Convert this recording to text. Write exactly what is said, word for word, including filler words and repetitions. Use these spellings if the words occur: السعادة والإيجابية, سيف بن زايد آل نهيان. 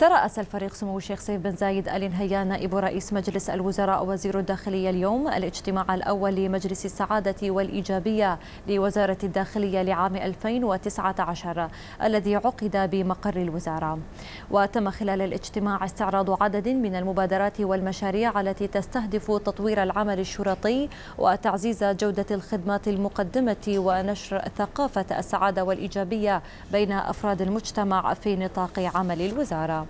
ترأس الفريق سمو الشيخ سيف بن زايد آل نهيان نائب رئيس مجلس الوزراء وزير الداخلية اليوم الاجتماع الأول لمجلس السعادة والإيجابية لوزارة الداخلية لعام ألفين وتسعة عشر الذي عقد بمقر الوزارة. وتم خلال الاجتماع استعراض عدد من المبادرات والمشاريع التي تستهدف تطوير العمل الشرطي وتعزيز جودة الخدمات المقدمة ونشر ثقافة السعادة والإيجابية بين أفراد المجتمع في نطاق عمل الوزارة.